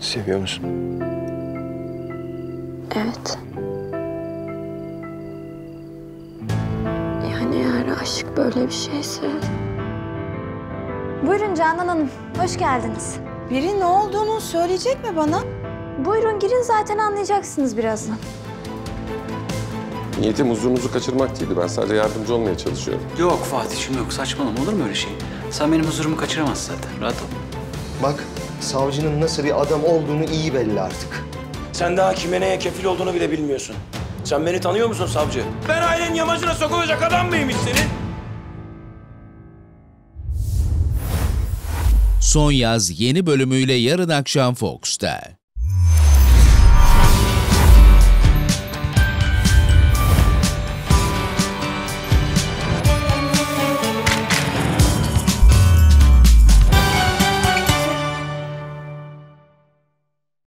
Seviyor musun? Evet. Yani eğer aşk böyle bir şeyse... Buyurun Canan Hanım, hoş geldiniz. Biri ne olduğunu söyleyecek mi bana? Buyurun girin, zaten anlayacaksınız birazdan. Niyetim huzurunuzu kaçırmak değildi. Ben sadece yardımcı olmaya çalışıyorum. Yok Fatih'cim yok, saçmalama, olur mu öyle şey? Sen benim huzurumu kaçıramazsın zaten, rahat ol. Bak, savcının nasıl bir adam olduğunu iyi belli artık. Sen daha kime neye kefil olduğunu bile bilmiyorsun. Sen beni tanıyor musun savcı? Ben ailenin yamacına sokulacak adam mıymış senin? Son Yaz yeni bölümüyle yarın akşam Fox'ta.